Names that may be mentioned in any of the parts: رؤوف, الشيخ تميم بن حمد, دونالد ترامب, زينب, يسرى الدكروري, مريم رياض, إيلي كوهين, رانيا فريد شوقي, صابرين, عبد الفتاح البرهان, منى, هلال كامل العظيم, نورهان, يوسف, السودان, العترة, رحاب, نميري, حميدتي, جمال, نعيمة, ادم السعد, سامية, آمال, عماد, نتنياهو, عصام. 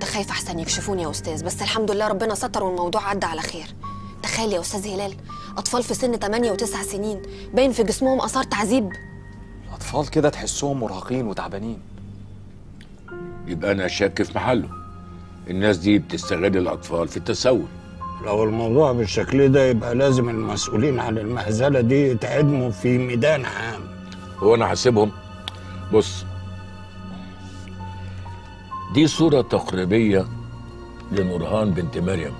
كنت خايفه احسن يكشفوني يا استاذ، بس الحمد لله ربنا ستر والموضوع عدى على خير. تخيل يا استاذ هلال، اطفال في سن 8 و9 سنين باين في جسمهم اثار تعذيب. الاطفال كده تحسهم مرهقين وتعبانين. يبقى انا شاك في محله، الناس دي بتستغل الاطفال في التسول. لو الموضوع بالشكل ده يبقى لازم المسؤولين عن المهزله دي يتعدموا في ميدان عام. هو انا هسيبهم؟ بص، دي صورة تقريبية لنورهان بنت مريم.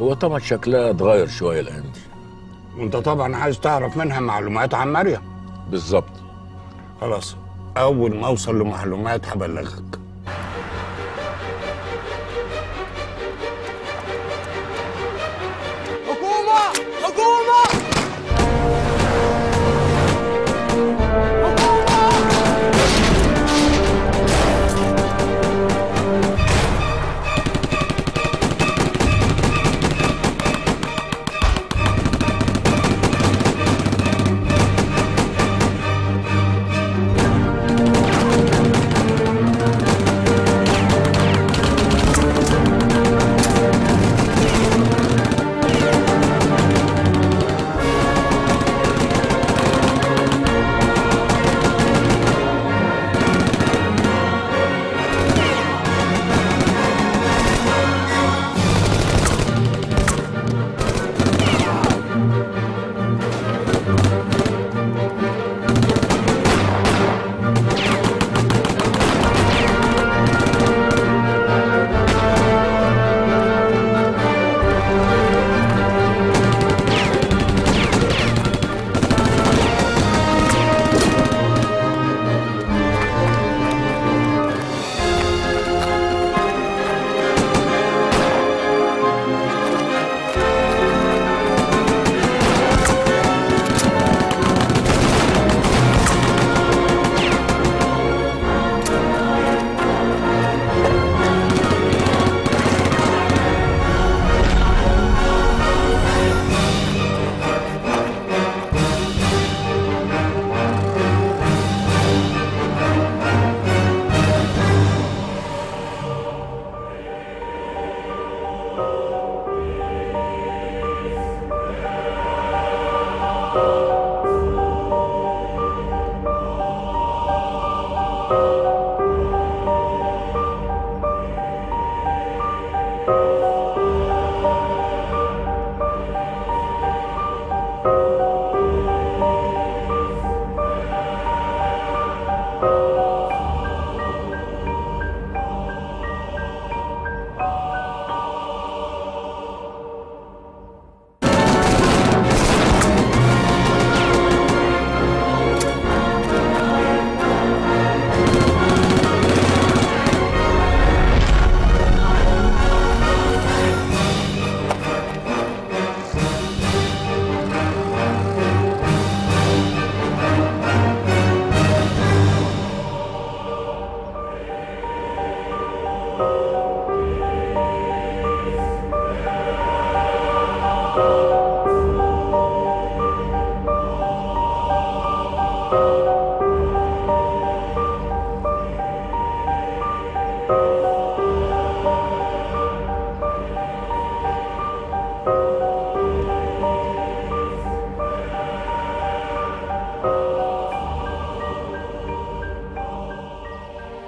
هو طبعا شكلها اتغير شوية الأيام دي، وأنت طبعا عايز تعرف منها معلومات عن مريم. بالظبط. خلاص، أول ما أوصل لمعلومات هبلغك.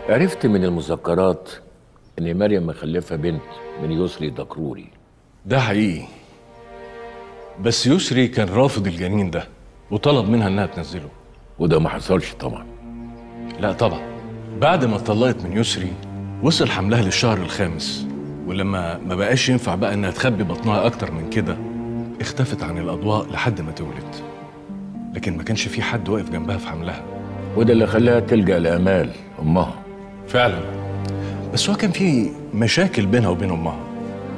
عرفت من المذكرات ان مريم مخلفه بنت من يسرى الدكروري. ده حقيقي، بس يسرى كان رافض الجنين ده وطلب منها انها تنزله، وده ما حصلش طبعا. لا طبعا، بعد ما اتطلقت من يسرى وصل حملها للشهر الخامس، ولما ما بقاش ينفع بقى انها تخبي بطنها اكتر من كده اختفت عن الاضواء لحد ما تولد، لكن ما كانش في حد واقف جنبها في حملها، وده اللي خلاها تلجأ لآمال امها. فعلا، بس هو كان في مشاكل بينها وبين امها،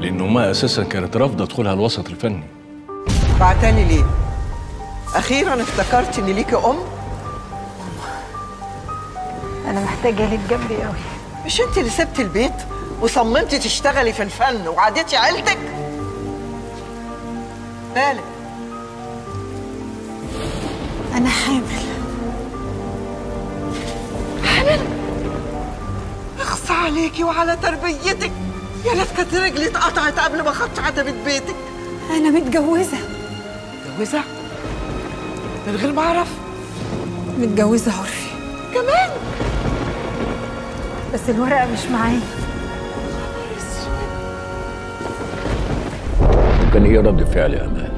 لان امها اساسا كانت رافضه دخولها الوسط الفني. بعتني ليه؟ اخيرا افتكرت ان ليكي ام. انا محتاجه ليك جنبي قوي. مش انت اللي سبتي البيت وصممتي تشتغلي في الفن وعادتي عيلتك؟ مالك؟ انا حامل. حامل؟ صعب. عليكي وعلى تربيتك. يا ليت كانت رجلي اتقطعت قبل ما اخدش عتبة بيتك. أنا متجوزة. متجوزة؟ من غير ما أعرف؟ متجوزة عرفي. كمان؟ بس الورقة مش معايا. كان إيه رد فعل يا آمال؟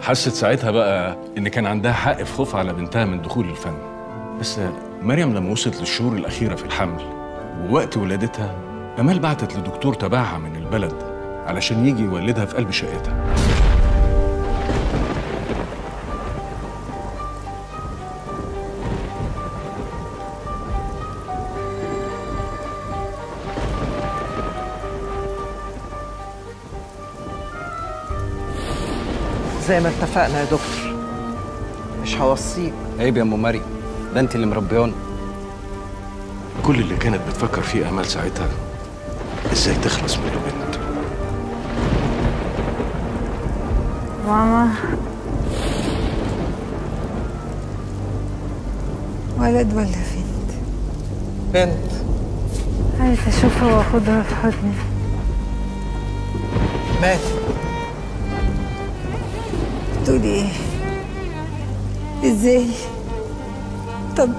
حست ساعتها بقى إن كان عندها حق في خوفها على بنتها من دخول الفن. بس مريم لما وصلت للشهور الأخيرة في الحمل ووقت ولادتها، آمال بعتت لدكتور تبعها من البلد علشان يجي يولدها في قلب شقتها. زي ما اتفقنا يا دكتور، مش هوصيك. عيب يا ام مريم، ده انت اللي مربيانا. كل اللي كانت بتفكر فيه آمال ساعتها ازاي تخلص من البنت. ماما، ولد ولا بنت؟ بنت. عايزه اشوفها واخدها في حضني. ماشي. بتقولي ايه؟ ازاي؟ طب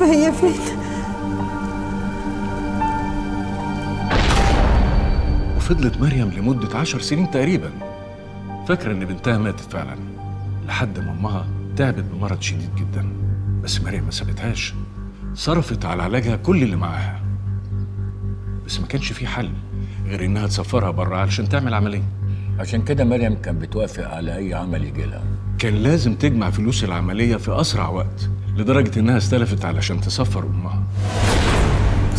هي فين؟ وفضلت مريم لمدة 10 سنين تقريبا فاكرة ان بنتها ماتت فعلا، لحد ما امها تعبت بمرض شديد جدا. بس مريم ما سابتهاش، صرفت على علاجها كل اللي معاها، بس ما كانش في حل غير انها تسفرها بره علشان تعمل عملية. عشان كده مريم كان بتوافق على أي عمل يجي لها. كان لازم تجمع فلوس العملية في أسرع وقت، لدرجة إنها استلفت علشان تسفر أمها.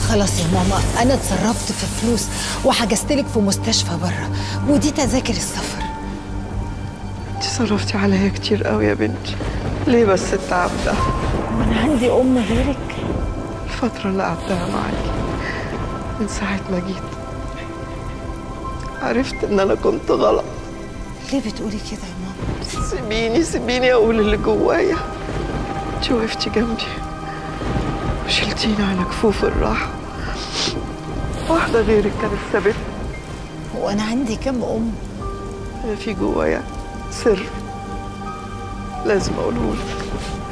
خلاص يا ماما، أنا اتصرفت في فلوس وحجزتلك في مستشفى بره، ودي تذاكر السفر. أنت صرفتي عليا كتير قوي يا بنتي، ليه بس التعب ده؟ وأنا عندي أم غيرك. الفترة اللي قعدتها معاكي من ساعة ما جيت عرفت ان انا كنت غلط. ليه بتقولي كده يا ماما؟ سيبيني اقول اللي جوايا. انت وقفتي جنبي وشلتيني على كفوف الراحه، واحده غيرك كانت سابتني. هو انا عندي كام ام؟ انا في جوايا سر لازم اقوله لك،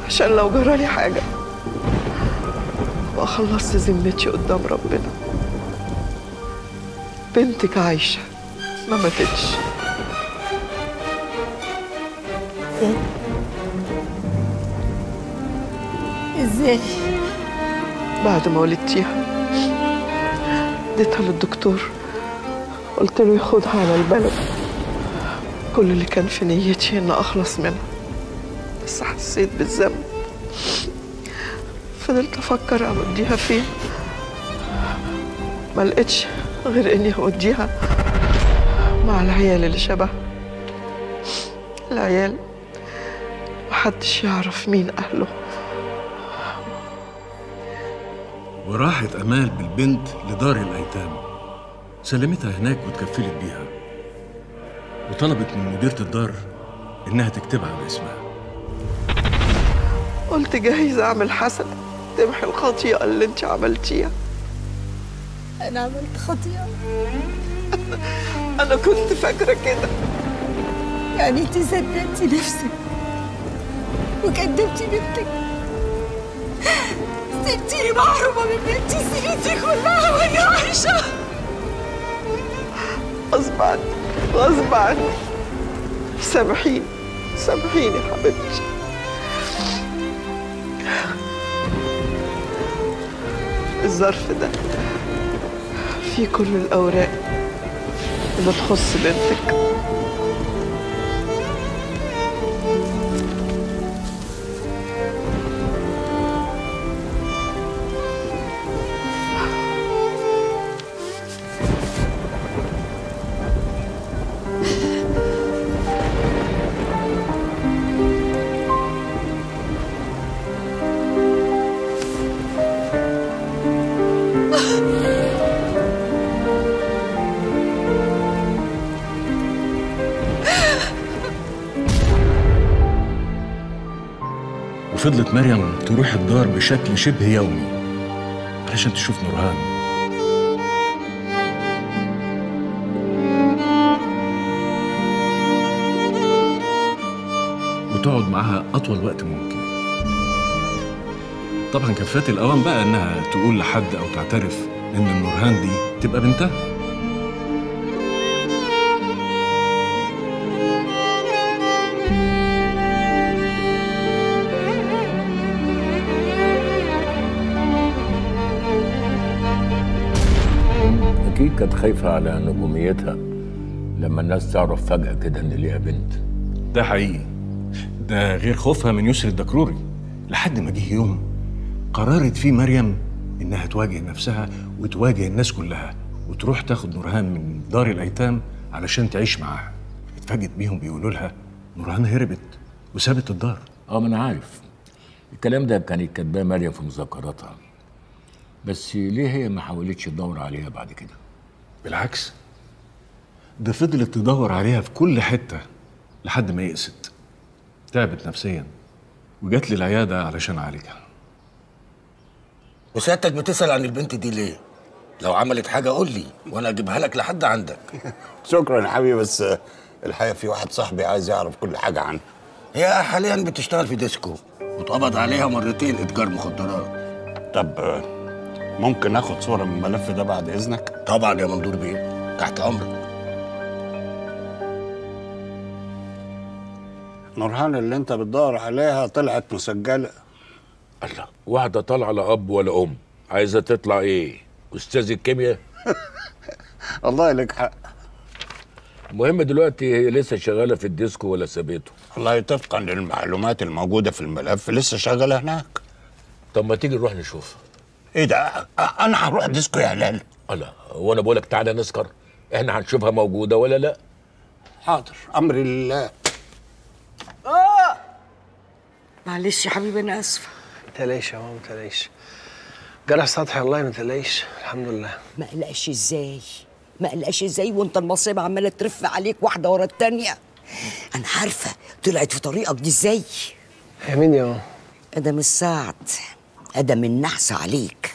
عشان لو جرالي حاجه ابقى خلصت ذمتي قدام ربنا. بنتك عايشه، ما ماتتش. ايه؟ ازاي؟ بعد ما ولدتيها اديتها للدكتور، قلت له ياخدها على البلد. كل اللي كان في نيتي ان اخلص منها، بس حسيت بالذنب. فضلت افكر اوديها فين، ما لقيتش غير اني هوديها مع العيال اللي شبه العيال، محدش يعرف مين اهله. وراحت آمال بالبنت لدار الايتام، سلمتها هناك وتكفلت بيها، وطلبت من مديرة الدار انها تكتبها باسمها. قلت جايز اعمل حسنة تمحي الخطيئة اللي انت عملتيها. أنا عملت خطيئة؟ أنا كنت فاكرة كده. يعني أنت صدقتي نفسك وكدبتي بنتك، سبتيني محرومة من بنتي سنتي كلها وأنا عايشة غصب عني غصب عني. سامحيني سامحيني حبيبتي. الظرف ده في كل الأوراق اللي تخص بنتك. فضلت مريم تروح الدار بشكل شبه يومي علشان تشوف نورهان، تقعد معاها أطول وقت ممكن. طبعا كان فات الأوان بقى إنها تقول لحد أو تعترف إن النورهان دي تبقى بنتها. أكيد كانت خايفة على نجوميتها لما الناس تعرف فجأة كده إن ليها بنت. ده حقيقي. ده غير خوفها من يسرى الدكروري، لحد ما جه يوم قررت فيه مريم إنها تواجه نفسها وتواجه الناس كلها وتروح تاخد نورهان من دار الأيتام علشان تعيش معاها. اتفاجئت بيهم بيقولوا لها نورهان هربت وسابت الدار. ما أنا عارف الكلام ده، كانت كاتباه مريم في مذكراتها. بس ليه هي ما حاولتش تدور عليها بعد كده؟ بالعكس، ده فضلت تدور عليها في كل حتة لحد ما يئست، تعبت نفسيا وجات للعيادة علشان أعالجها. وسيادتك بتسأل عن البنت دي ليه؟ لو عملت حاجة قول لي وأنا أجيبها لك لحد عندك. شكرا يا حبيبي، بس الحقيقة في واحد صاحبي عايز يعرف كل حاجة عنها. هي حاليا بتشتغل في ديسكو واتقبض عليها مرتين إتجار مخدرات. طب ممكن آخد صورة من الملف ده بعد إذنك؟ طبعا يا مندور بيه، تحت أمرك. نورهان اللي انت بتدور عليها طلعت مسجله. الله، واحده طالعه لا اب ولا ام، عايزه تطلع ايه؟ استاذ الكيمياء؟ الله لك حق. المهم دلوقتي هي لسه شغاله في الديسكو ولا سابته؟ والله طبقا للمعلومات الموجوده في الملف لسه شغاله هناك. طب ما تيجي نروح نشوفها. ايه ده؟ انا هروح ديسكو يا هلال؟ الله، هو انا بقول لك تعالى نسكر؟ احنا هنشوفها موجوده ولا لا. حاضر، امر لله. معلش يا حبيبي انا اسفه. متقلقيش يا ماما، متقلقيش، جرح سطحي والله، متقلقيش الحمد لله. ما قلقش ازاي؟ ما قلقش ازاي وانت المصيبه عماله ترف عليك واحده ورا الثانيه؟ انا عارفه طلعت في طريقك دي ازاي. هي مين يا ماما؟ ادم السعد، ادم النحس عليك.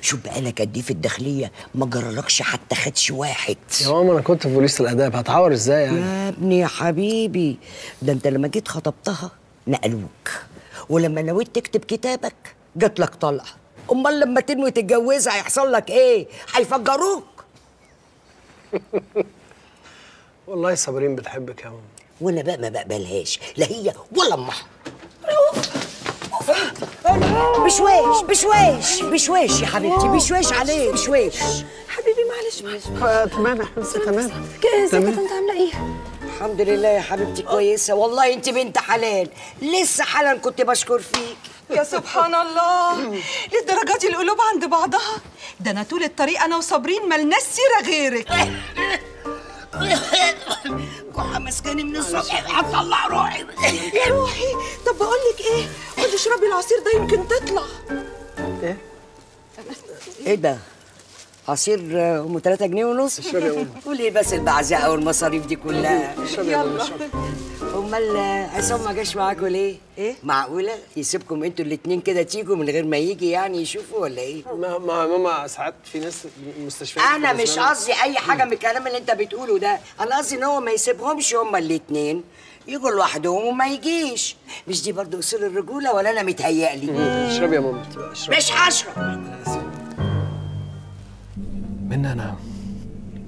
شوف بقالك قد ايه في الداخليه ما جرالكش حتى خدش واحد. يا ماما انا كنت في بوليس الاداب، هتعور ازاي يعني؟ يا ابني يا حبيبي، ده انت لما جيت خطبتها نقلوك، ولما نويت تكتب كتابك جات لك طلقه. امال لما تنوي تتجوزها هيحصل لك ايه؟ هيفجروك. والله صابرين بتحبك يا ماما، وانا بقى ما بقبلهاش، لا هي ولا امها. بشويش بشويش بشويش يا حبيبتي، بشويش عليك بشويش. حبيبي معلش معلش. تمام يا حبيبتي، تمام. ازيك انت عامله ايه؟ الحمد لله يا حبيبتي كويسه والله، انت بنت حلال لسه حالا كنت بشكر فيك. يا سبحان الله، للدرجه دي القلوب عند بعضها؟ ده انا طول الطريق انا وصابرين مالناش سيره غيرك. جوعه مسكاني من الصبح هتطلع روحي. يا روحي، طب بقول لك ايه، قولي اشربي العصير ده يمكن تطلع. ايه؟ ايه ده؟ عصير هم 3 جنيه ونص؟ اشربي يا أم. وليه بس البعزقه والمصاريف دي كلها؟ اشربي يا أم. امال عصام ما جاش معاكم ليه؟ ايه؟ معقوله يسيبكم انتوا الاثنين كده تيجوا من غير ما يجي يعني يشوفوا ولا ايه؟ ما ماما ساعات في ناس مستشفيات. انا مش قصدي اي حاجه من الكلام اللي انت بتقوله ده، انا قصدي ان هو ما يسيبهمش هما الاثنين يجوا لوحدهم وما يجيش. مش دي برضه اصول الرجوله ولا انا متهيألي؟ اشربي يا ماما. مش هشرب. منى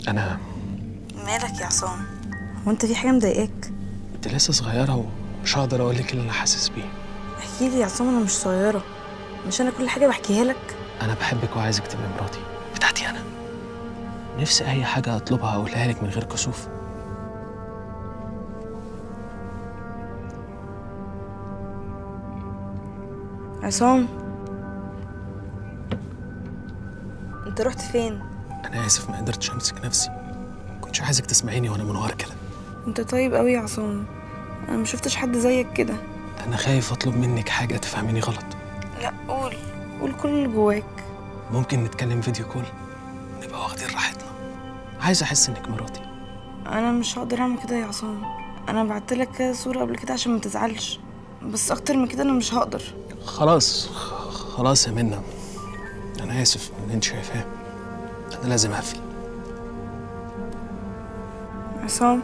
انا مالك يا عصام؟ هو انت في حاجه مضايقاك؟ انت لسه صغيره ومش هقدر اقول لك اللي انا حاسس بيه. احكي لي يا عصام، انا مش صغيره، مش انا كل حاجه بحكيها لك. انا بحبك وعايزك تبقي مراتي بتاعتي، انا نفسي اي حاجه اطلبها اقولها لك من غير كسوف. عصام انت رحت فين؟ أنا آسف ما قدرتش أمسك نفسي، ما كنتش عايزك تسمعيني وأنا منهار كده. أنت طيب أوي يا عصام، أنا ما شفتش حد زيك كده. أنا خايف أطلب منك حاجة تفهميني غلط. لا قول، قول كل اللي جواك. ممكن نتكلم فيديو كول نبقى واخدين راحتنا، عايز أحس إنك مراتي. أنا مش هقدر أعمل كده يا عصام، أنا بعتلك صورة قبل كده عشان ما تزعلش، بس أكتر من كده أنا مش هقدر. خلاص خلاص يا منى، أنا آسف إن أنت شايفاه، أنا لازم أقفل. عصام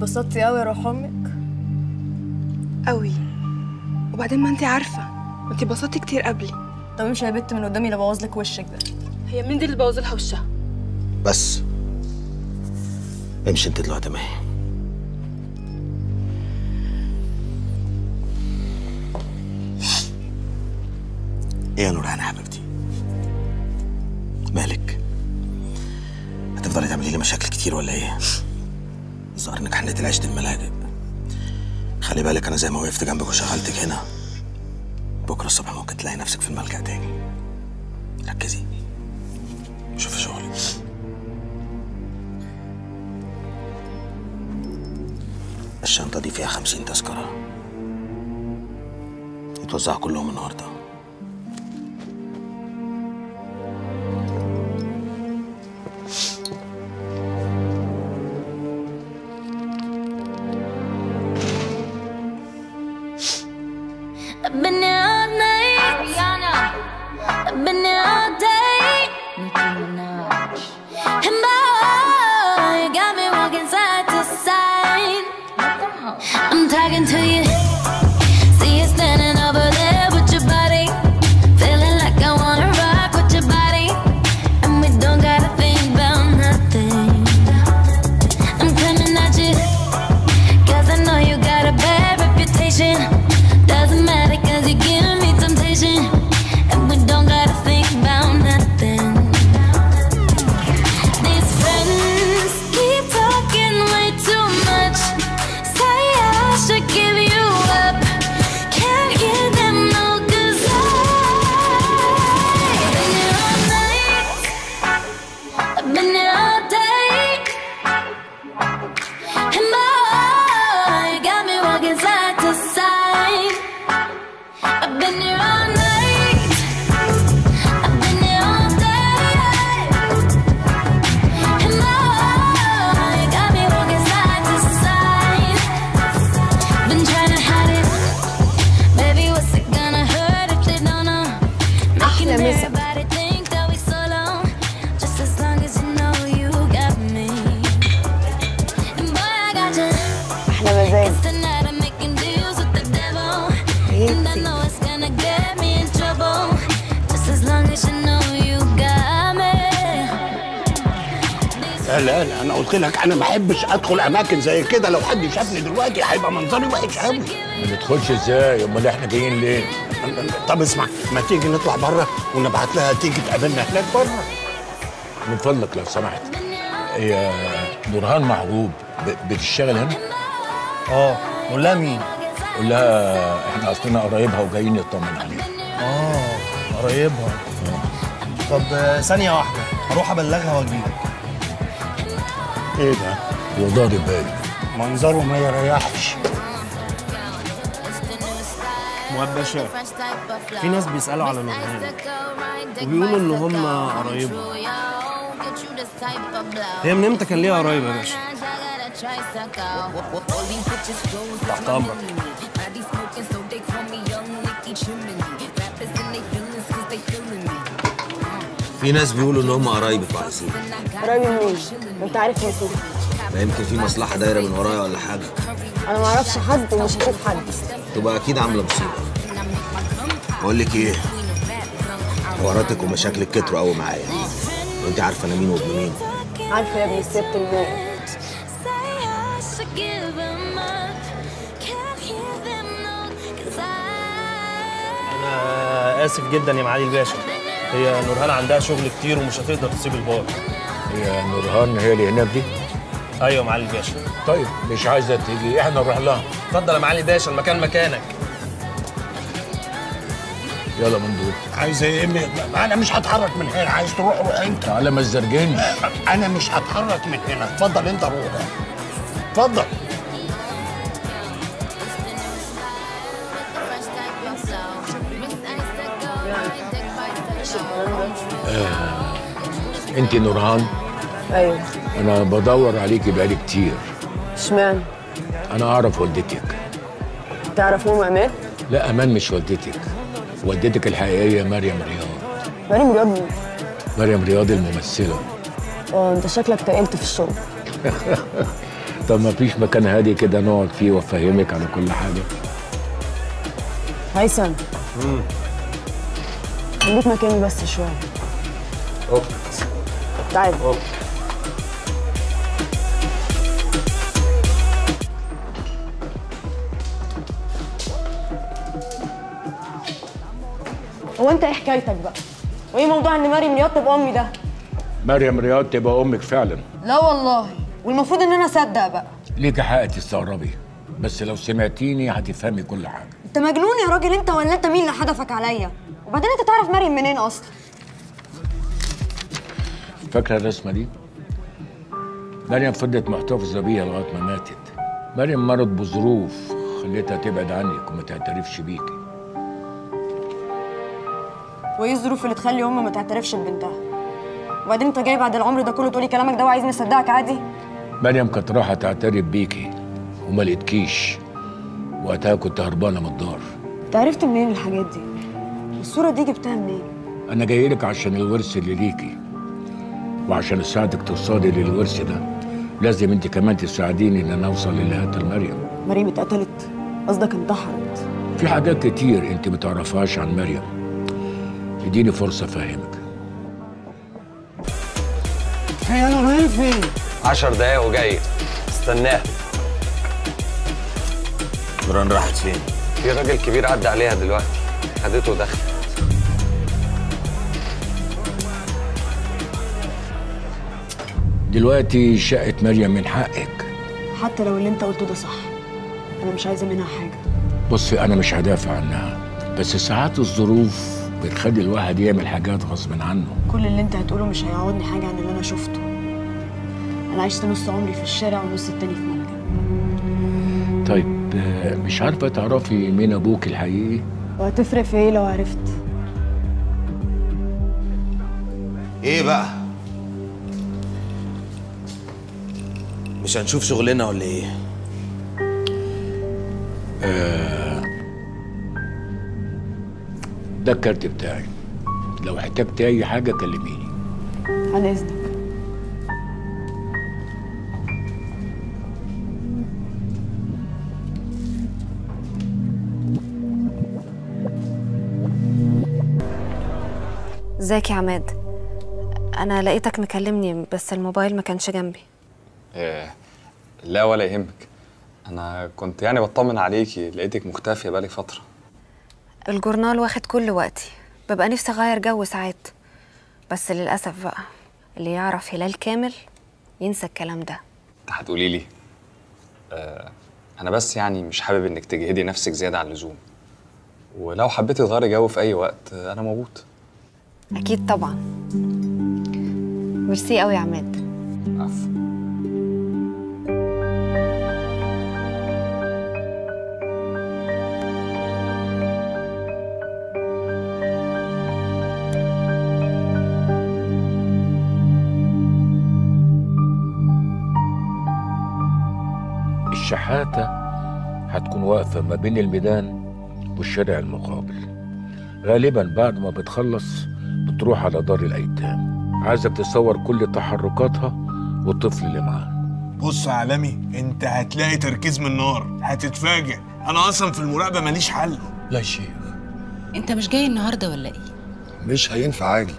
اتبسطتي قوي يا روح امك؟ قوي. وبعدين ما انت عارفه، ما انت اتبسطتي كتير قبلي. طب امشي يا بت من قدامي اللي بوظ لك وشك ده. هي مين دي اللي بوظ لها وشها؟ بس امشي انت دلوقتي معايا. ايه يا نورهان حبيبتي؟ مالك؟ هتفضلي تعملي لي مشاكل كتير ولا ايه؟ الظاهر انك حنيتي لعيشة الملاجئ. خلي بالك انا زي ما وقفت جنبك وشغلتك هنا، بكره الصبح ممكن تلاقي نفسك في الملجأ تاني. ركزي، شوفي شغلك. الشنطه دي فيها 50 تذكره، يتوزعوا كلهم النهارده. لا لا، انا قلت لك انا ما احبش ادخل اماكن زي كده. لو حد شافني دلوقتي هيبقى منظري وحش قوي. ما ندخلش ازاي؟ امال احنا جايين ليه؟ طب اسمع، ما تيجي نطلع بره ونبعت لها تيجي تقابلنا هناك بره؟ من فضلك لو سمحت، هي نورهان معجوب بتشتغل هنا؟ اه. قول لها مين؟ قول لها احنا اصلنا قرايبها وجايين نطمن عليها. اه قرايبها. طب ثانيه واحده، هروح ابلغها واجيلك. ايه ده؟ وضع بالي منظره ما يريحش. مؤب باشا، في ناس بيسألوا على نورهان وبيقولوا ان هم قرايبها. هي من امتى كان ليها قرايب يا باشا؟ تحت امرك. في ناس بيقولوا ان هم قرايبك وعايزين. قرايب مين؟ انت عارف منصور؟ ما يمكن في مصلحه دايره من ورايا ولا حاجه. انا ما اعرفش حد ومش هشوف حد. تبقى اكيد عامله مصيبه. بقول لك ايه؟ حواراتك ومشاكلك كتروا قوي معايا، وانت عارفه انا مين وابن مين. عارفه يا ابني السبت الموقف. انا اسف جدا يا معالي الباشا، هي نورهان عندها شغل كتير ومش هتقدر تسيب البار. هي نورهان هي اللي هناك دي؟ ايوه يا معالي الباشا. طيب مش عايزه تيجي، احنا نروح لها. اتفضل يا معالي الباشا، المكان مكانك. يلا مندوب. عايزه ايه؟ انا مش هتحرك من هنا. عايز تروح روح انت. تعالى ما تزرجنيش. انا مش هتحرك من هنا. اتفضل انت روح. اتفضل. انت نورهان؟ ايوه. انا بدور عليكي بقالي كتير. اشمعنى؟ انا اعرف والدتك. تعرف ام امان؟ لا، امان مش والدتك. والدتك الحقيقيه مريم رياض. مريم رياض مين؟ مريم رياض الممثله. اه، انت شكلك تقلت في الشغل. طب ما فيش مكان هادي كده نقعد فيه وافهمك على كل حاجه؟ هيثم خليك مكاني بس شويه. اوكي تعال. اوكي هو انت ايه حكايتك بقى؟ وايه موضوع ان مريم رياض تبقى امي ده؟ مريم رياض تبقى امك فعلا؟ لا والله، والمفروض ان انا اصدق بقى. ليكي حق تستغربي، بس لو سمعتيني هتفهمي كل حاجه. انت مجنون يا راجل انت، ولا انت مين اللي حدفك عليا؟ وبعدين انت تعرف مريم منين اصلا؟ فاكره الرسمه دي؟ مريم فضلت محتفظه بيها لغايه ما ماتت. مريم مرت بظروف خلتها تبعد عنك وما تعترفش بيكي. وايه الظروف اللي تخلي امي ما تعترفش ببنتها؟ وبعدين انت جاي بعد العمر ده كله تقولي كلامك ده وعايزني اصدقك عادي؟ مريم كانت رايحه تعترف بيكي وما لقيتكيش، وقتها كنت هربانه من الدار. انت عرفت منين الحاجات دي؟ والصوره دي جبتها منين؟ انا جاي لك عشان الورث اللي ليكي، وعشان اساعدك توصلي للورث ده لازم انت كمان تساعديني ان انا اوصل للي قتل مريم. مريم اتقتلت؟ قصدك انتحرت؟ في حاجات كتير انت ما تعرفهاش عن مريم، اديني فرصه افهمك. يلا رايح فين؟ 10 دقايق وجاي، استناها. نوران راحت فين؟ في راجل كبير عدى عليها دلوقتي، خدته ودخلت. دلوقتي شقة مريم من حقك، حتى لو اللي انت قلته ده صح انا مش عايزه منها حاجه. بصي انا مش هدافع عنها، بس ساعات الظروف بتخلي الواحد يعمل حاجات غصب عنه. كل اللي انت هتقوله مش هيعوضني حاجه عن اللي انا شفته. انا عشت نص عمري في الشارع ونص التاني في ملجأ. طيب مش عارفه تعرفي مين ابوك الحقيقي؟ وهتفرق في ايه لو عرفت؟ ايه بقى؟ مش هنشوف شغلنا ولا ايه؟ ده الكارت بتاعي، لو احتجت اي حاجه كلميني. على اذنك. ازيك يا عماد؟ انا لقيتك مكلمني بس الموبايل ما كانش جنبي. لا ولا يهمك، انا كنت يعني بطمن عليكي، لقيتك مختفيه بقالك فتره. الجورنال واخد كل وقتي، ببقى نفسي اغير جو ساعات، بس للاسف بقى اللي يعرف هلال كامل ينسى الكلام ده. انت هتقولي لي انا بس يعني مش حابب انك تجهدي نفسك زياده عن اللزوم، ولو حبيتي تغيري جو في اي وقت انا موجود. اكيد طبعا. ميرسي قوي يا عماد. عفوا. الشحاتة هتكون واقفة ما بين الميدان والشارع المقابل، غالباً بعد ما بتخلص بتروح على دار الأيتام، عايزك تصور كل تحركاتها والطفل اللي معاها. بص يا عالمي، أنت هتلاقي تركيز من نار، هتتفاجئ، أنا أصلاً في المراقبة ماليش حل. لا يا شيخ، أنت مش جاي النهاردة ولا إيه؟ مش هينفع آجي،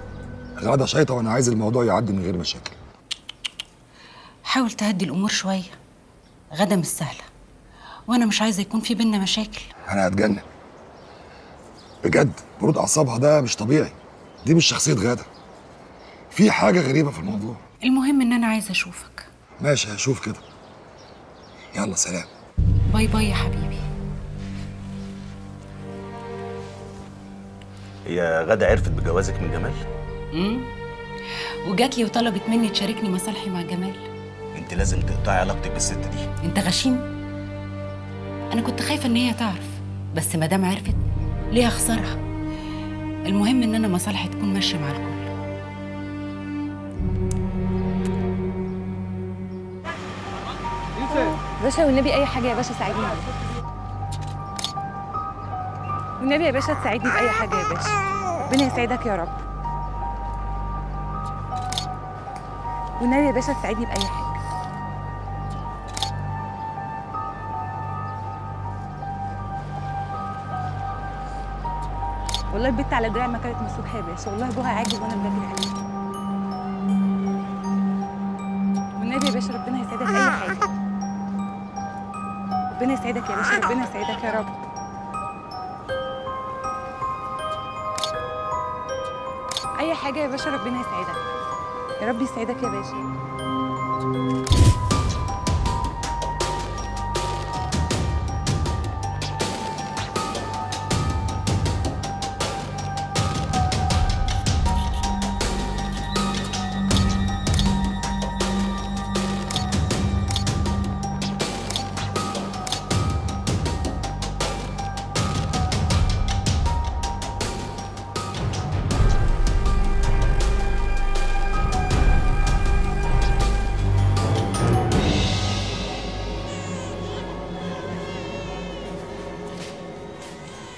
غادة شيطة وأنا عايز الموضوع يعدي من غير مشاكل. حاول تهدي الأمور شوية، غدا مش سهلة، وأنا مش عايزة يكون في بينا مشاكل. أنا هتجنن بجد، برود أعصابها ده مش طبيعي، دي مش شخصية غادة، في حاجة غريبة في الموضوع. المهم إن أنا عايزة أشوفك. ماشي هشوف كده، يلا سلام. باي باي يا حبيبي. هي غادة عرفت بجوازك من جمال؟ وجات لي وطلبت مني تشاركني مصالحي مع جمال. انت لازم تقطعي علاقتك بالست دي. انت غشيم؟ انا كنت خايفه ان هي تعرف، بس ما دام عرفت ليه اخسرها؟ المهم ان انا مصالحي تكون ماشيه مع الكل. باشا والنبي اي حاجه يا باشا ساعدني، والنبي يا باشا تساعدني باي حاجه يا باشا، ربنا يسعدك يا رب، والنبي يا باشا تساعدني باي حاجه. والله البت على دراعي ما كانت مسكها بس والله جوها عاجب وانا بجري عليها. والنبي يا باشا ربنا يسعدك اي حاجه. ربنا يسعدك يا باشا، ربنا يسعدك يا رب. أي حاجة يا باشا ربنا يسعدك. يا رب يسعدك يا باشا.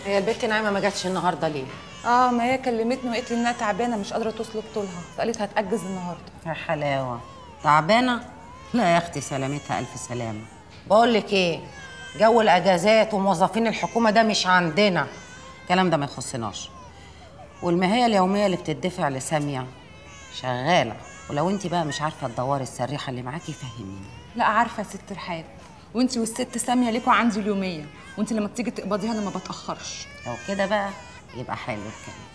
هي البت نعيمه ما جاتش النهارده ليه؟ ما هي كلمتني وقالت لي انها تعبانه مش قادره توصل بطولها، فقالت هتأجز النهارده. يا حلاوه، تعبانه؟ لا يا اختي سلامتها الف سلامه. بقول لك ايه؟ جو الاجازات وموظفين الحكومه ده مش عندنا، الكلام ده ما يخصناش. والمهيه اليوميه اللي بتدفع لساميه شغاله، ولو انت بقى مش عارفه تدوري السريحه اللي معاكي فهميني. لا عارفه يا ست رحاب، وانت والست ساميه ليكوا عندي اليوميه، وانت لما بتيجي تقبضيها انا ما بتاخرش. لو كده بقى يبقى حلو الكلام.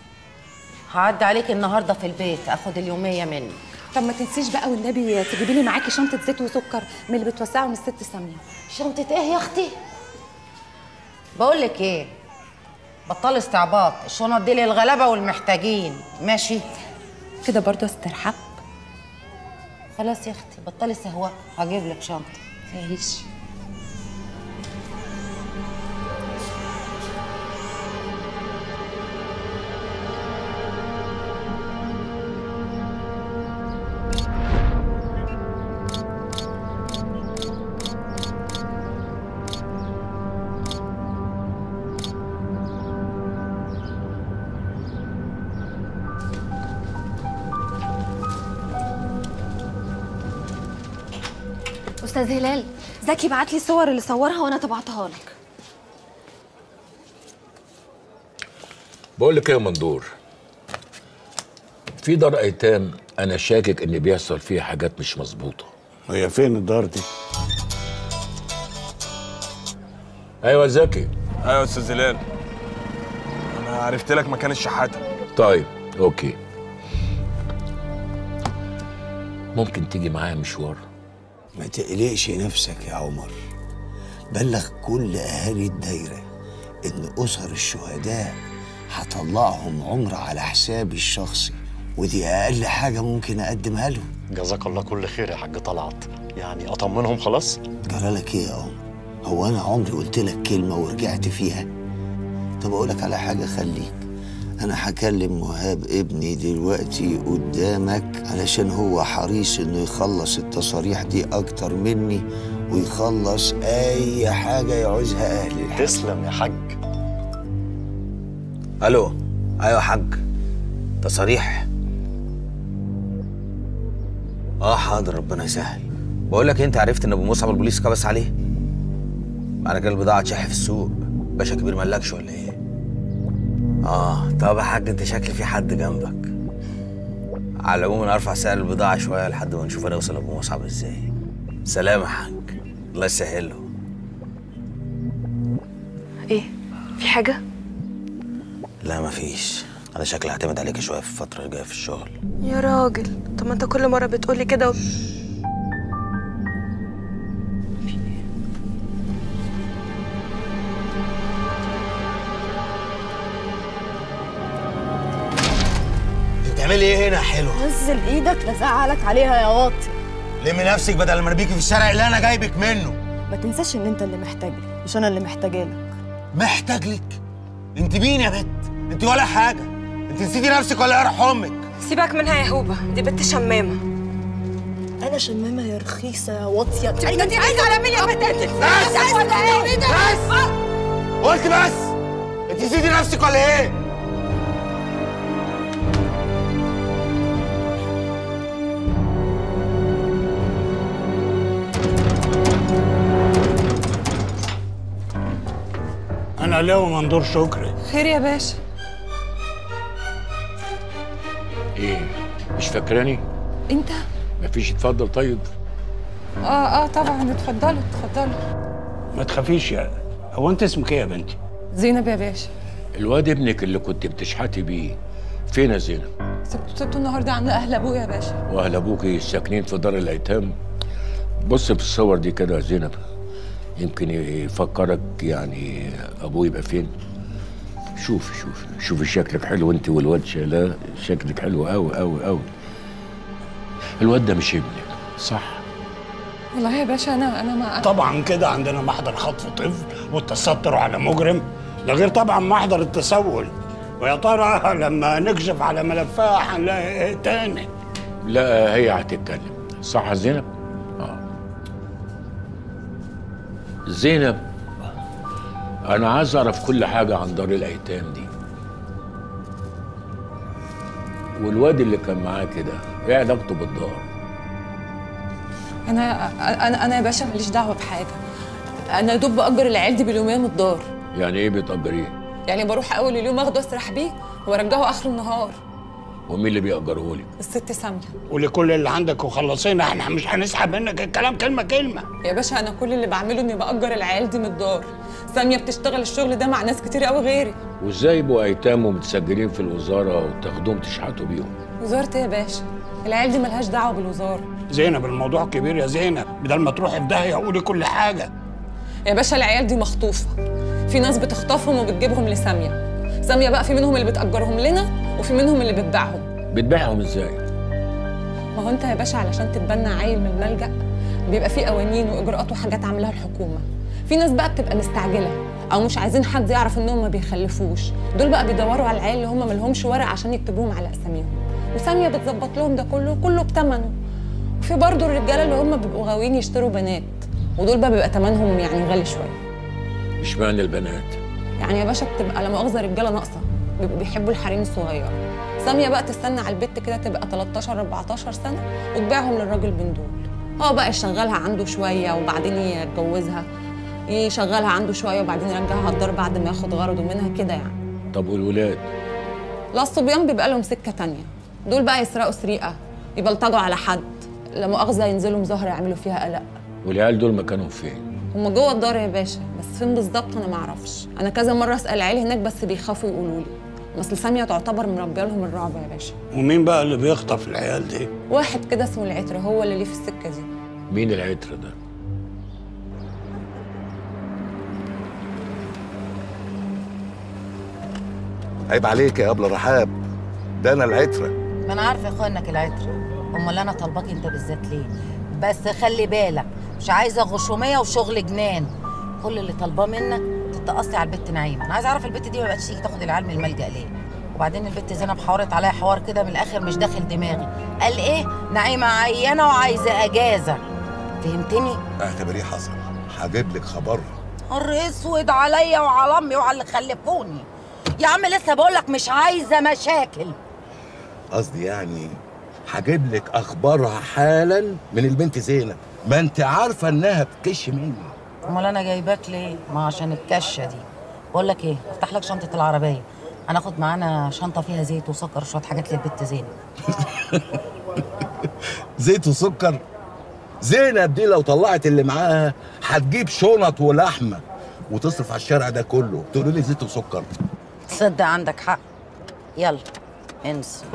هعدي عليك النهارده في البيت اخد اليوميه منك. طب ما تنسيش بقى والنبي تجيبي لي معاكي شنطه زيت وسكر من اللي بتوسعهم الست ساميه. شنطه ايه يا اختي؟ بقول لك ايه؟ بطل استعباط، الشنط دي للغلابه والمحتاجين، ماشي؟ كده برضه استرحب. خلاص يا اختي بطلي سهوه، هجيب لك شنطه. ماشي. استاذ هلال، زكي بعت لي صور اللي صورها وانا طبعتها لك. بقول لك ايه يا مندور، في دار ايتام انا شاكك ان بيحصل فيها حاجات مش مظبوطه. هي فين الدار دي؟ ايوه زكي. ايوه استاذ هلال، انا عرفت لك مكان الشحاته. طيب اوكي، ممكن تيجي معايا مشوار؟ ما تقلقش نفسك يا عمر، بلغ كل اهالي الدايره ان اسر الشهداء هطلعهم عمره على حسابي الشخصي، ودي اقل حاجه ممكن اقدمها لهم. جزاك الله كل خير يا حاج طلعت، يعني اطمنهم خلاص؟ جرالك ايه يا عمر؟ هو انا عمري قلت لك كلمه ورجعت فيها؟ طب اقول لك على حاجه، خليك أنا هكلم مهاب ابني دلوقتي قدامك علشان هو حريص إنه يخلص التصاريح دي أكتر مني ويخلص أي حاجة يعوزها أهل الحاج. تسلم يا حاج. ألو، أيوة يا حاج، تصاريح؟ حاضر ربنا يسهل. بقول لك أنت عرفت إن أبو مصعب البوليس كبس عليه؟ معنى كده البضاعة اتشح في السوق، باشا كبير مالكش ولا إيه؟ طب يا حاج انت شكل في حد جنبك. على العموم انا ارفع سعر البضاعه شويه لحد ما نشوف هنوصل لابو مصعب ازاي. سلام يا حاج، الله يسهل له. ايه؟ في حاجه؟ لا مفيش، انا شكلي هعتمد عليك شويه في الفتره الجايه في الشغل. يا راجل، طب ما انت كل مره بتقولي كده. تعملي ايه هنا يا حلو؟ نزل ايدك لازعلك عليها يا واطي. لمي نفسك بدل ما ارميكي في الشارع اللي انا جايبك منه. ما تنساش ان انت اللي محتاجني مش انا اللي محتاجه لك. محتاج لك؟ انت مين يا بت؟ انت ولا حاجه، انت نسيتي نفسك ولا يرحم امك؟ سيبك منها يا هوبه، دي بنت شمامه. انا شمامه يا رخيصه يا واطيه. انت عايزه على مين يا بتاتك؟ بس قلت بس، انت نسيتي نفسك ولا ايه؟ أنا له منظور شكري. خير يا باشا. ايه؟ مش فاكراني؟ انت؟ مفيش. اتفضل. طيب. اه طبعا. اتفضلوا اتفضلوا. ما تخافيش. يا هو انت اسمك ايه يا بنتي؟ زينب يا باشا. الواد ابنك اللي كنت بتشحتي بيه فين يا زينب؟ سبته النهارده عند اهل ابويا يا باشا. واهل ابوكي ساكنين في دار الايتام؟ بص في الصور دي كده يا زينب، يمكن يفكرك يعني ابوه يبقى فين. شوفي شوفي شوفي شكلك حلو انت والواد شايلاه، شكلك حلو قوي قوي قوي. الواد ده مش ابنك صح؟ والله يا باشا انا ما طبعا كده عندنا محضر خطف طفل والتستر على مجرم، ده غير طبعا محضر التسول، ويا ترى لما نكشف على ملفها هنلاقي ايه تاني؟ لا هي هتتكلم صح يا زينب؟ اه زينب انا عايز اعرف كل حاجه عن دار الايتام دي، والواد اللي كان معاه كده ايه علاقته بالدار؟ انا يا باشا ماليش دعوه بحاجه، انا دوب باجر العيال دي باليومين من الدار. يعني ايه بتاجريه؟ يعني بروح اول اليوم اخده اسرح بيه وارجعه اخر النهار. ومين اللي بيأجره لك؟ الست سامية. قولي كل اللي عندك وخلصينا، احنا مش هنسحب منك الكلام كلمه كلمه. يا باشا انا كل اللي بعمله اني بأجر العيال دي من الدار، سامية بتشتغل الشغل ده مع ناس كتير قوي غيري. وازاي يبقوا ايتام ومتسجلين في الوزاره وتاخدوهم تشحتوا بيهم؟ وزاره ايه يا باشا؟ العيال دي ملهاش دعوه بالوزاره. زينب الموضوع كبير يا زينب، بدل ما تروحي في داهيه قولي كل حاجه. يا باشا العيال دي مخطوفه، في ناس بتخطفهم وبتجيبهم لسامية، سامية بقى في منهم اللي بتأجرهم لنا وفي منهم اللي بتبيعهم. بتبيعهم ازاي؟ ما هو انت يا باشا علشان تتبنى عيل من الملجأ بيبقى في قوانين واجراءات وحاجات عاملاها الحكومة، في ناس بقى بتبقى مستعجلة او مش عايزين حد يعرف انهم ما بيخلفوش، دول بقى بيدوروا على العيال اللي هم ما لهمش ورق عشان يكتبوهم على اساميهم، وسامية بتظبط لهم ده كله بثمنه. وفي برضه الرجالة اللي هم بيبقوا غاويين يشتروا بنات، ودول بقى بيبقى ثمنهم يعني غالي شوية. مش معنى البنات يعني يا باشا بتبقى لا مؤاخذه رجاله ناقصه، بيبقوا بيحبوا الحريم الصغيره. ساميه بقى تستنى على البت كده تبقى 13 14 سنه وتبيعهم للراجل بن دول، هو بقى يشغلها عنده شويه وبعدين يتجوزها، يشغلها عنده شويه وبعدين يرجعها الدار بعد ما ياخد غرضه منها كده يعني. طب والولاد؟ لا الصبيان بيبقى لهم سكه ثانيه، دول بقى يسرقوا سرقه، يبلطجوا على حد، لا مؤاخذه ينزلوا مظاهره يعملوا فيها قلق. والعيال دول مكانهم فين؟ هما جوه الدار يا باشا، بس فين بالظبط انا معرفش، انا كذا مره اسال العيال هناك بس بيخافوا يقولوا لي، اصل ساميه تعتبر مربيه لهم الرعب يا باشا. ومين بقى اللي بيخطف العيال دي؟ واحد كده اسمه العترة، هو اللي ليه في السكه دي. مين العترة ده؟ عيب عليك يا ابله رحاب، ده انا العترة. ما انا عارفه يا اخوانك العترة، امال انا طالباك انت بالذات ليه؟ بس خلي بالك مش عايزه غشوميه وشغل جنان، كل اللي طالباه منك تتقصي على البت نعيمه. انا عايز اعرف البت دي ما بقتش تيجي تاخد العيال من الملجأ ليه؟ وبعدين البت زينب حورت عليا حوار كده من الاخر مش داخل دماغي، قال ايه نعيمه عيانه وعايزه اجازه، فهمتني؟ اعتبريه حصل، هجيب لك خبرها. حر اسود عليا وعلى امي وعلى اللي خلفوني يا عم، لسه بقول لك مش عايزه مشاكل. قصدي يعني هجيب لك اخبارها حالا من البنت زينب، ما انت عارفه انها بتكش مني. امال انا جايباك ليه؟ ما عشان الكشه دي. بقول لك ايه، افتح لك شنطه العربيه، هناخد معانا شنطه فيها زيت وسكر وشويه حاجات للبت زينب. زيت وسكر؟ زينب دي لو طلعت اللي معاها هتجيب شنط ولحمه وتصرف على الشارع ده كله، تقول لي زيت وسكر؟ تصدق عندك حق، يلا انسى.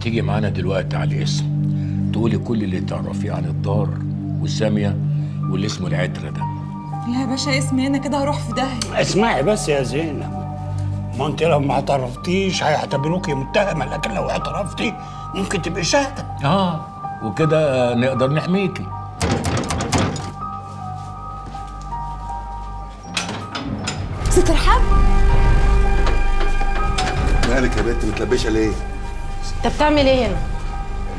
تيجي معانا دلوقتي على الاسم، تقولي كل اللي تعرفيه عن الدار وساميه واللي اسمه العترة ده. لا يا باشا اسمي هنا كده هروح في داهيه. اسمعي بس يا زينب، ما انت لو ما اعترفتيش هيعتبروكي متهمه، لكن لو اعترفتي ممكن تبقي شاهده. اه وكده نقدر نحميكي. ست رحاب مالك يا بنت متلبشه ليه؟ انت بتعمل ايه هنا؟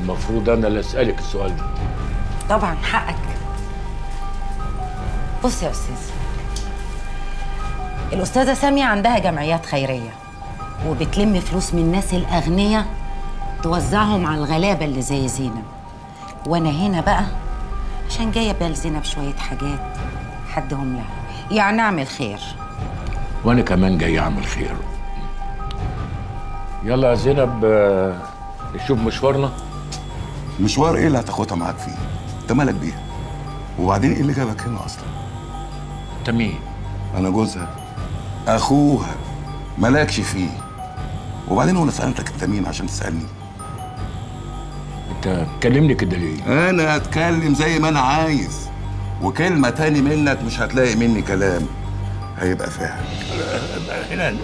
المفروض انا اللي اسالك السؤال ده. طبعا حقك. بص يا استاذ، الاستاذه ساميه عندها جمعيات خيريه وبتلم فلوس من الناس الاغنياء توزعهم على الغلابه اللي زي زينب، وانا هنا بقى عشان جايه بال زينب شويه حاجات حدهم لها. يعني اعمل خير. وانا كمان جاي اعمل خير. يلا يا زينب نشوف مشوارنا. مشوار ايه اللي هتاخدها معاك فيه؟ انت مالك بيها؟ وبعدين ايه اللي جابك هنا اصلا؟ انت مين؟ انا جوزها، اخوها، مالكش فيه. وبعدين ولا سالتك انت مين عشان تسالني؟ انت تكلمني كده ليه؟ انا هتكلم زي ما انا عايز، وكلمه تاني منك مش هتلاقي مني كلام هيبقى فاهم. هنا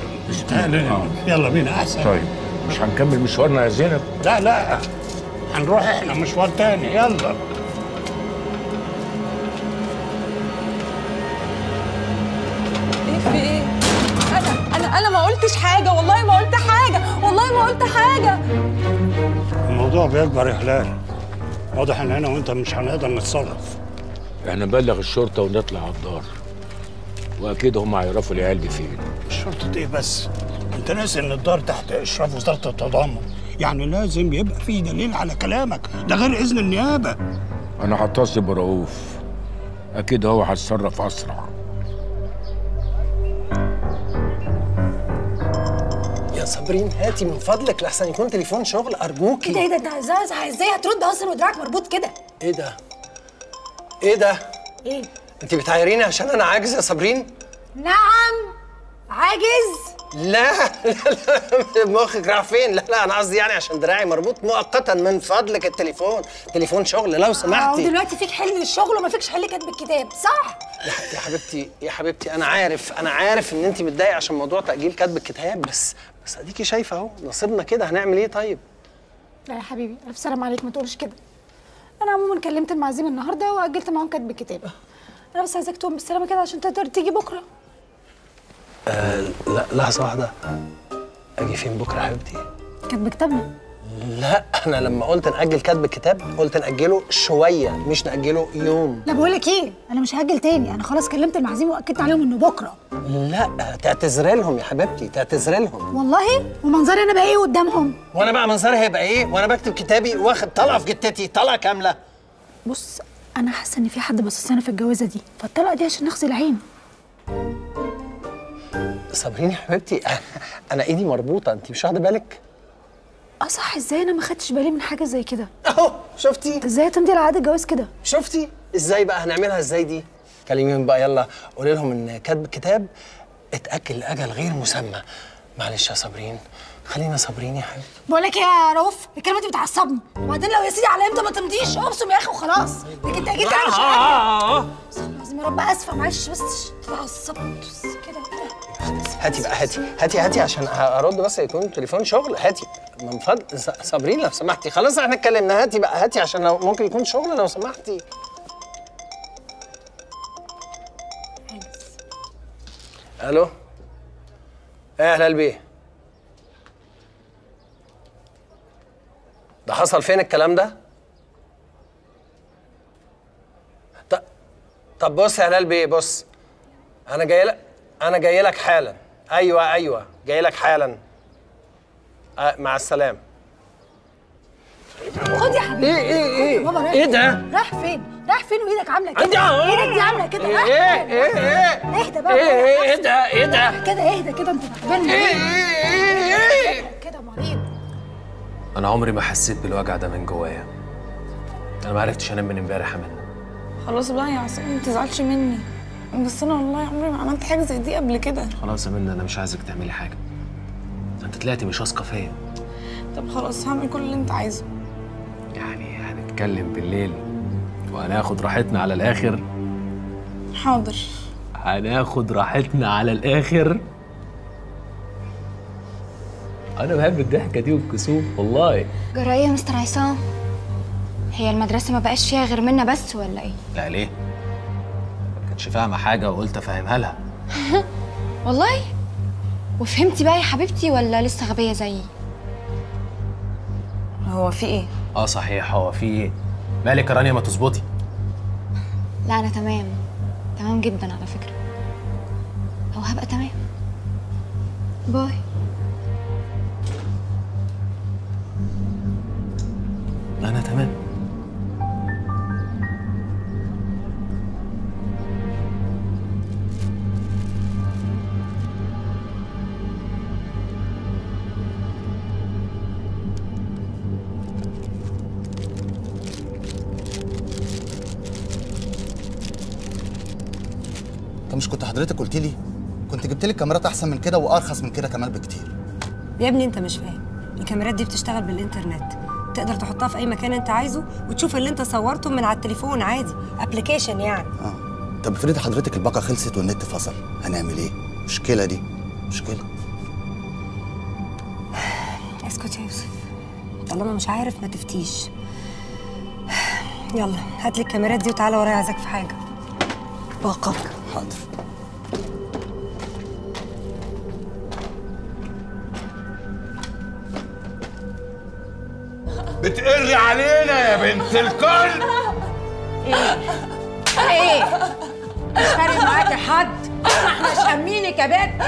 يلا بينا احسن. طيب مش هنكمل مشوارنا يا زينب؟ لا لا هنروح احنا مشوار تاني. يلا أنا ما قلتش حاجة، والله ما قلت حاجة، والله ما قلت حاجة. الموضوع بيكبر يا هلال، واضح إن أنا وأنت مش هنقدر نتصرف. إحنا نبلغ الشرطة ونطلع على الدار، وأكيد هم هيعرفوا العيال دي فين. الشرطة إيه بس؟ أنت ناسي إن الدار تحت إشراف وزارة التضامن، يعني لازم يبقى في دليل على كلامك، ده غير إذن النيابة. أنا هتصل برؤوف، أكيد هو هيتصرف أسرع. صابرين هاتي من فضلك لحسن يكون تليفون شغل ارجوكي. ايه ده ايه ده ازاي هترد اصلا ودراعك مربوط كده؟ ايه ده؟ ايه ده؟ ايه؟ انت بتعايريني عشان انا عاجز يا صابرين؟ نعم عاجز؟ لا لا لا مخك راح فين؟ لا لا انا قصدي يعني عشان دراعي مربوط مؤقتا من فضلك التليفون، تليفون شغل لو سمحتي. دلوقتي فيك حل للشغل وما فيكش حل كاتب الكتاب، صح؟ يا حبيبتي يا حبيبتي انا عارف ان انت متضايقه عشان موضوع تاجيل كاتب الكتاب، بس اديكي شايفه اهو نصيبنا كده، هنعمل ايه طيب؟ لا يا حبيبي الف سلام عليك، ما تقولش كده. انا عموما كلمت المعازيم النهارده واجلت معاهم كاتب الكتاب. انا بس عايزاك تقوم بالسلامه كده عشان تقدر تيجي بكره. لا لحظه واحده، اجي فين بكره يا حبيبتي؟ كاتب كتابنا. لا انا لما قلت ناجل كاتب الكتاب قلت ناجله شويه مش ناجله يوم. لا بقول لك ايه، انا مش هاجل تاني، انا خلاص كلمت المعازيم واكدت عليهم انه بكره. لا تعتذري لهم يا حبيبتي، تعتذري لهم. والله ومنظري انا بقى ايه قدامهم؟ وانا بقى منظري هيبقى ايه وانا بكتب كتابي واخد طلقه في جتتي، طلقه كامله. بص انا حاسه ان في حد باصص لنا في الجوازه دي، فالطلقه دي عشان نغسل عين. صابرين يا حبيبتي انا ايدي مربوطه، انت مش واخده بالك؟ اه صح، ازاي انا ما خدتش بالي من حاجه زي كده؟ اهو شفتي؟ ازاي تمضي على عقد الجواز كده؟ شفتي؟ ازاي بقى هنعملها ازاي دي؟ كلميهم بقى يلا، قولي لهم ان كاتب الكتاب اتاكل لاجل غير مسمى. معلش يا صابرين، خلينا صابرين يا حبيبتي. بقول لك يا رؤوف الكلمه دي بتعصبني، وبعدين لو يا سيدي على امتى ما تمضيش ابصم يا اخي وخلاص، لكن انت اكيد تعمل حاجه. يا رب اسفه معلش بس اتعصبت كده. هاتي بقى هاتي هاتي هاتي عشان ارد بس يكون تليفون شغل. هاتي من فضل صابرين لو سمحتي، خلاص احنا اتكلمنا. هاتي بقى هاتي عشان لو ممكن يكون شغل لو سمحتي. الو ايه هلال بيه؟ ده حصل فين الكلام ده؟ طب بص يا هلال بيه، بص انا جاي لك حالا. ايوه جاي لك حالا. مع السلامه. خد يا حبيبي. ايه بابا ايه ده؟ راح فين وايدك عامله كده؟ ايدك دي عامله كده. ايه اهدى بقى. ايه ده كده، اهدى كده، انت تعبان. ايه كده مريض. انا عمري ما حسيت بالوجع ده من جوايا، انا ما عرفتش انام من امبارح يا منى. خلاص بقى يا عصام ما تزعلش مني، بس انا والله عمري ما عملت حاجه زي دي قبل كده. خلاص يا منى انا مش عايزك تعملي حاجه، انت طلعتي مش واثقه فيا. طب خلاص هعمل كل اللي انت عايزه. يعني هنتكلم بالليل وهناخد راحتنا على الاخر. حاضر هناخد راحتنا على الاخر. انا بحب الضحكه دي والكسوف والله. جرايه يا مستر عصام، هي المدرسه ما بقاش فيها غير منى بس ولا ايه؟ لا ليه؟ ما كانتش فاهمه حاجه وقلت افهمها لها. والله؟ وفهمتي بقى يا حبيبتي ولا لسه غبيه زيي؟ هو في ايه؟ اه صحيح هو في ايه؟ مالك يا رانيا ما تظبطي؟ لا انا تمام، تمام جدا على فكره، او هبقى تمام. باي. انا تمام. انت مش كنت حضرتك قلت لي كنت جبت لك كاميرات احسن من كده وارخص من كده كمان بكتير؟ يا ابني انت مش فاهم، الكاميرات دي بتشتغل بالانترنت، تقدر تحطها في اي مكان انت عايزه وتشوف اللي انت صورته من على التليفون عادي، ابلكيشن يعني. اه طب افرض حضرتك الباقه خلصت والنت فصل، هنعمل ايه؟ مشكله دي مشكله. اسكت يا يوسف، طالما مش عارف ما تفتيش. يلا هات لي الكاميرات دي وتعالى ورايا، عايزك في حاجه. باقك. حاضر. بتقري علينا يا بنت الكل. ايه؟ ايه؟ مش فارق معاكي حد؟ احنا شامينك يا بنت.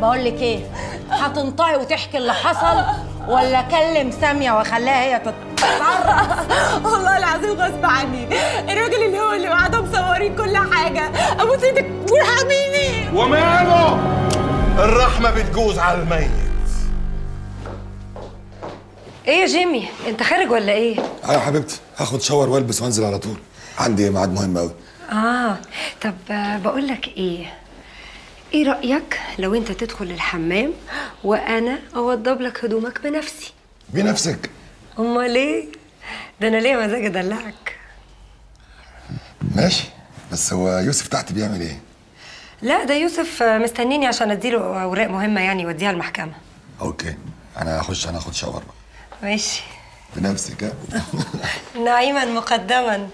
بقول لك ايه؟ هتنطقي وتحكي اللي حصل ولا اكلم ساميه واخليها هي تتعرف؟ والله العظيم غصب عني، الراجل اللي هو اللي قاعد مصورين كل حاجه، ابوس ايدك وارحميني. وماله؟ الرحمه بتجوز على الميت. ايه يا جيمي؟ انت خارج ولا ايه؟ ايوه حبيبتي، هاخد شاور والبس وانزل على طول، عندي ميعاد مهم قوي. اه طب بقول لك ايه؟ ايه رأيك لو انت تدخل الحمام وانا اوضب لك هدومك بنفسي؟ بنفسك؟ امال ايه؟ ده انا ليه مزاج ادلعك. ماشي، بس هو يوسف تحت بيعمل ايه؟ لا ده يوسف مستنيني عشان اديله اوراق مهمه يعني يوديها المحكمه. اوكي انا هخش، انا هاخد شاور بقى. ماشي بنفسك. ها نعيما مقدما.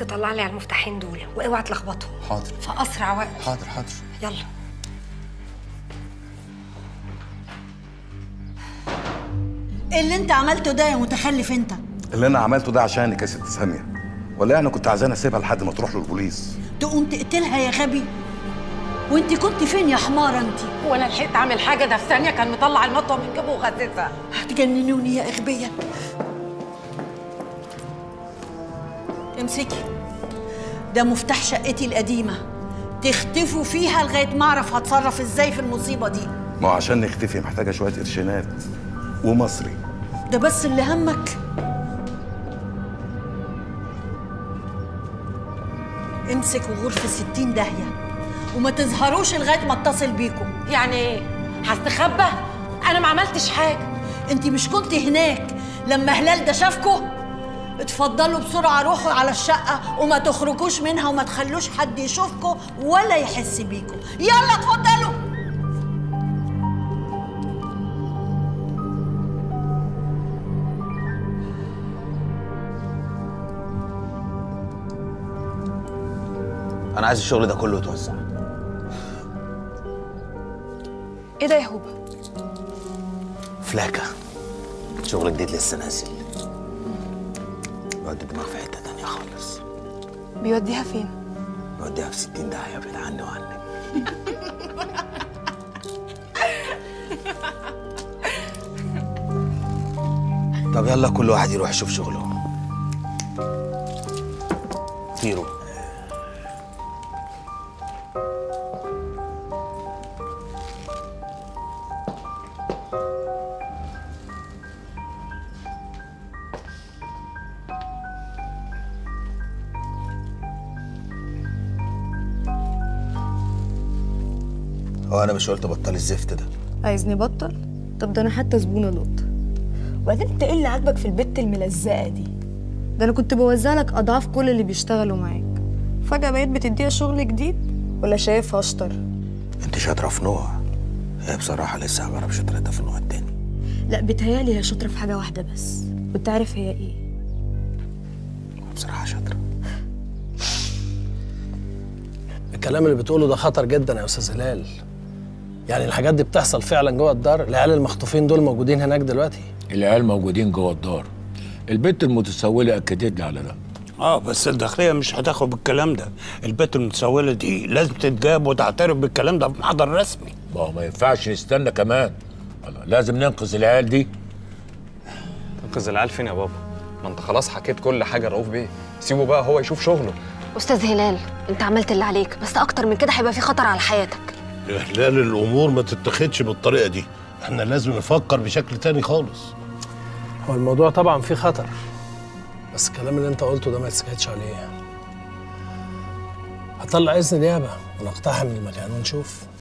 تطلع لي على المفتاحين دول واوعى تلخبطهم. حاضر. في اسرع وقت. حاضر حاضر. يلا. اللي انت عملته ده يا متخلف انت. اللي انا عملته ده عشانك يا ست ساميه، ولا انا كنت عايزانا اسيبها لحد ما تروح للبوليس؟ تقوم تقتلها يا غبي؟ وانت كنت فين يا حماره انت؟ وانا لحقت اعمل حاجه؟ ده في ثانيه كان مطلع المطوه من جيبه وغزتها. هتجننوني يا اغبيه. امسكي ده مفتاح شقتي القديمة، تختفوا فيها لغاية ما أعرف هتصرف إزاي في المصيبة دي. ما هو عشان نختفي محتاجة شوية قرشينات ومصري. ده بس اللي همك؟ امسك وغرفة 60 داهية وما تظهروش لغاية ما اتصل بيكم. يعني إيه؟ هستخبى؟ أنا ما عملتش حاجة. أنت مش كنت هناك لما هلال ده شافكوا؟ اتفضلوا بسرعة روحوا على الشقة وما تخرجوش منها وما تخلوش حد يشوفكوا ولا يحس بيكوا. يلا اتفضلوا. أنا عايز الشغل ده كله يتوزع. إيه ده يا هوبا؟ فلاكة شغل جديد للسناسل، بيودي الدماغ في حته تانيه خالص. بيوديها فين؟ بيوديها في 60 داهيه بعيد عني وعنك. طب يلا كل واحد يروح يشوف شغله. طيروا. هو انا مش قلت بطل الزفت ده؟ عايزني بطل؟ طب ده انا حتى زبونه لقطه. وبعدين انت ايه اللي عاجبك في البت الملزقه دي؟ ده انا كنت بوزع لك اضعاف كل اللي بيشتغلوا معاك، فجاه بقيت بتديها شغل جديد ولا شايفها اشطر؟ انت شاطره في نوع، هي بصراحه لسه ما بعرفش شطرتها في النوع التاني. لا بتهيالي هي شاطره في حاجه واحده بس، وانت عارف هي ايه؟ بصراحه شاطره. الكلام اللي بتقوله ده خطر جدا يا استاذ هلال. يعني الحاجات دي بتحصل فعلا جوه الدار؟ العيال المخطوفين دول موجودين هناك دلوقتي؟ العيال موجودين جوه الدار، البت المتسولة اكدت لي على ده. بس الداخلية مش هتاخد بالكلام ده، البت المتسولة دي لازم تتجاب وتعترف بالكلام ده بمحضر رسمي. ما هو ما ينفعش نستنى كمان، لازم ننقذ العيال دي. تنقذ العيال فين يا بابا؟ ما انت خلاص حكيت كل حاجة رؤوف بيه، سيبه بقى هو يشوف شغله. أستاذ هلال أنت عملت اللي عليك، بس أكتر من كده هيبقى في خطر على حياتك. يا هلال الأمور ما تتخدش بالطريقة دي، إحنا لازم نفكر بشكل تاني خالص. هو الموضوع طبعًا فيه خطر، بس الكلام اللي أنت قلته ده ما يتسكتش عليه. هطلع إذن نيابة ونقتحم المكان ونشوف.